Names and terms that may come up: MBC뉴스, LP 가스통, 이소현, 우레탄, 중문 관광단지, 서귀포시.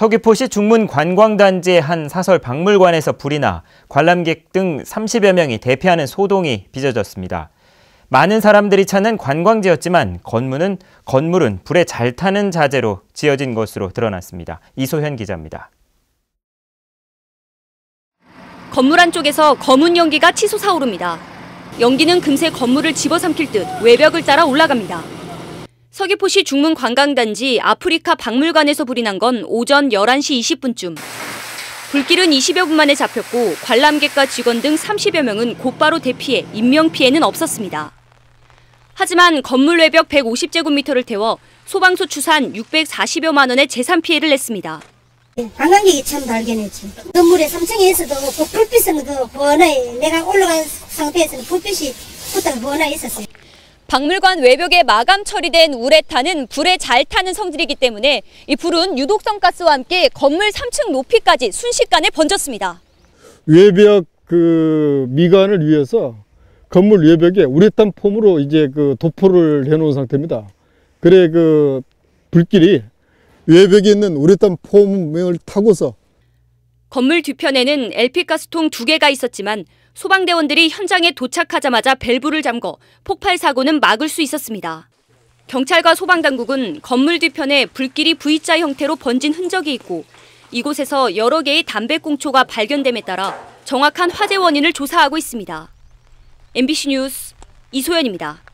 서귀포시 중문 관광단지의 한 사설 박물관에서 불이 나 관람객 등 30여 명이 대피하는 소동이 빚어졌습니다. 많은 사람들이 찾는 관광지였지만 건물은 불에 잘 타는 자재로 지어진 것으로 드러났습니다. 이소현 기자입니다. 건물 안쪽에서 검은 연기가 치솟아오릅니다. 연기는 금세 건물을 집어삼킬 듯 외벽을 따라 올라갑니다. 서귀포시 중문 관광단지 아프리카 박물관에서 불이 난 건 오전 11시 20분쯤. 불길은 20여 분 만에 잡혔고 관람객과 직원 등 30여 명은 곧바로 대피해 인명피해는 없었습니다. 하지만 건물 외벽 150제곱미터를 태워 소방서 추산 640여만 원의 재산 피해를 냈습니다. 관광객이 처음 발견했지. 건물의 3층에서도 그 불빛은 그 번화에 내가 올라간 상태에서는 불빛이 붙어 번화에 있었어요. 박물관 외벽에 마감 처리된 우레탄은 불에 잘 타는 성질이기 때문에 이 불은 유독성 가스와 함께 건물 3층 높이까지 순식간에 번졌습니다. 외벽 미관을 위해서 건물 외벽에 우레탄 폼으로 이제 도포를 해놓은 상태입니다. 그래 불길이 외벽에 있는 우레탄 폼을 타고서. 건물 뒤편에는 LP 가스통 2개가 있었지만 소방대원들이 현장에 도착하자마자 밸브를 잠궈 폭발 사고는 막을 수 있었습니다. 경찰과 소방당국은 건물 뒤편에 불길이 V자 형태로 번진 흔적이 있고 이곳에서 여러 개의 담배꽁초가 발견됨에 따라 정확한 화재 원인을 조사하고 있습니다. MBC 뉴스 이소연입니다.